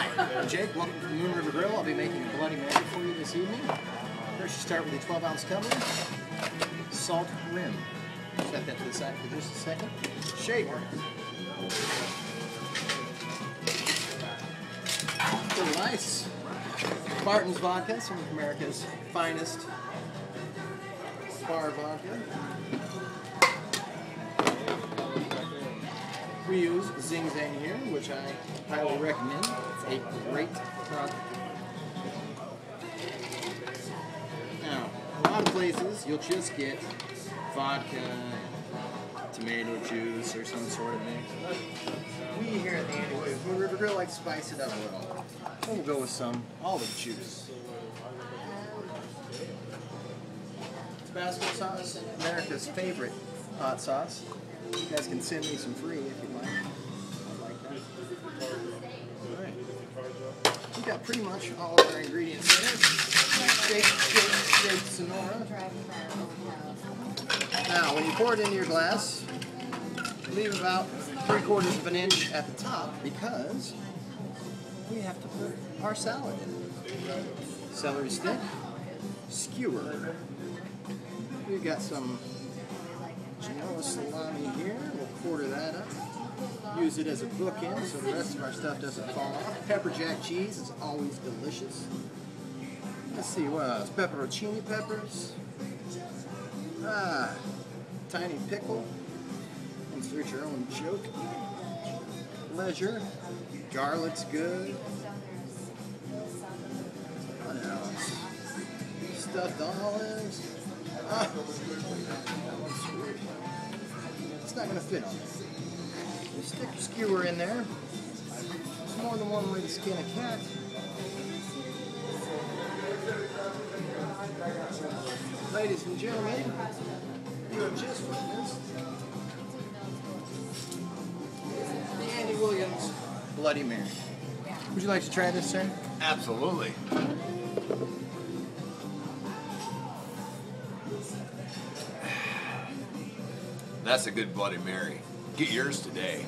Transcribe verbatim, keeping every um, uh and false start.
Hi, I'm Jake. Welcome to the Moon River Grill. I'll be making a Bloody Mary for you this evening. First, you start with a twelve ounce tumbler, salt rim. Set that to the side for just a second. Shaker. Little ice. Barton's vodka, some of America's finest bar vodka. We use Zing Zang here, which I highly recommend. It's a great product. Now, a lot of places you'll just get vodka, tomato juice, or some sort of mix. We here at the Andy Moon River Grill like to spice it up a little. So we'll go with some olive juice. Tabasco sauce, America's favorite hot sauce. You guys can send me some free if you like. I like that. All right. We've got pretty much all of our ingredients in it. Shake, shake, shake, Sonora. Now, when you pour it into your glass, leave about three quarters of an inch at the top because we have to put our salad in. Celery stick, skewer. We've got some Genoa salami here. We'll quarter that up. Use it as a bookend so the rest of our stuff doesn't fall off. Pepper Jack cheese is always delicious. Let's see what else. Pepperoncini peppers. Ah, tiny pickle. Insert your own joke. Leisure. Garlic's good. What else? Stuffed olives. Ah, that one's weird. It's not going to fit on this. You stick your skewer in there. There's more than one way to skin a cat. Ladies and gentlemen, you have just witnessed the Andy Williams Bloody Mary. Would you like to try this, sir? Absolutely. That's a good Bloody Mary. Get yours today.